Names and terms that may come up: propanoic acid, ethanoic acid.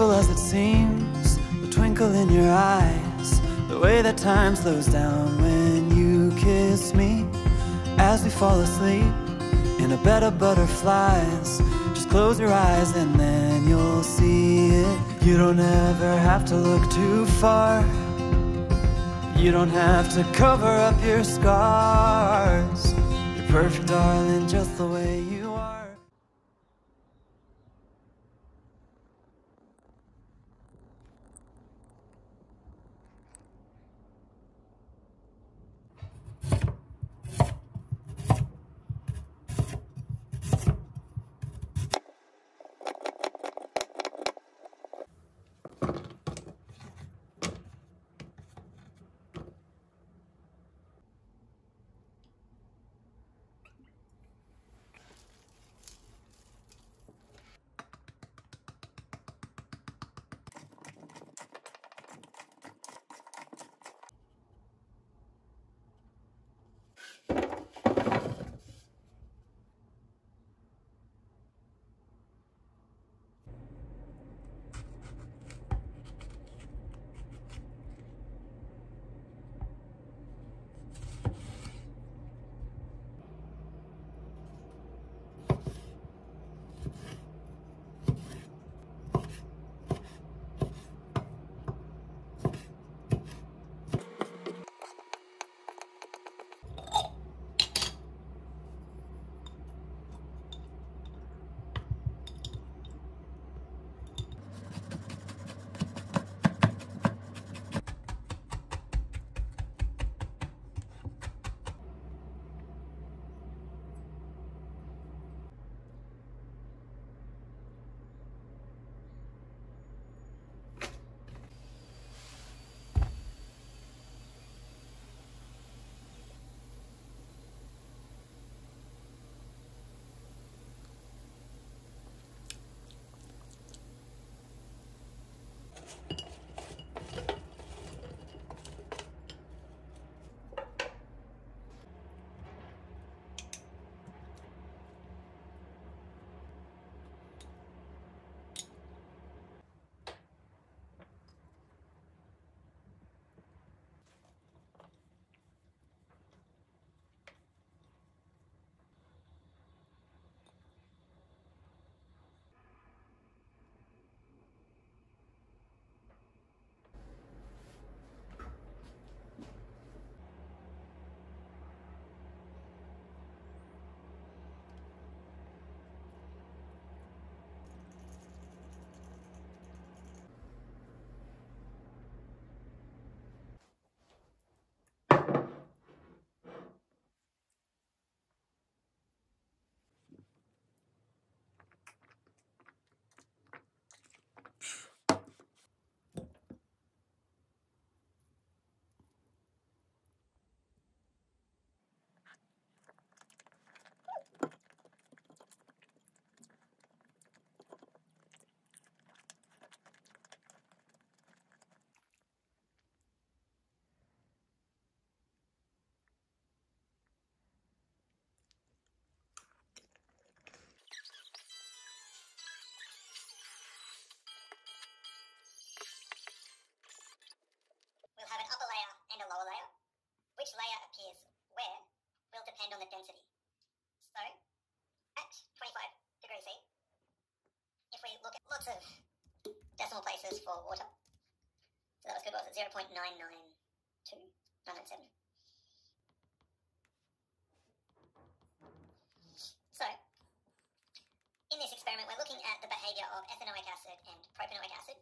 simple as it seems, the twinkle in your eyes, the way that time slows down when you kiss me. As we fall asleep in a bed of butterflies, just close your eyes and then you'll see it. You don't ever have to look too far. You don't have to cover up your scars. You're perfect, darling, just the way you are. We'll have an upper layer and a lower layer. Which layer appears where will depend on the density. So, at 25 degrees C, if we look at lots of decimal places for water, so that was good, what was it, 0.992997. So, in this experiment, we're looking at the behaviour of ethanoic acid and propanoic acid.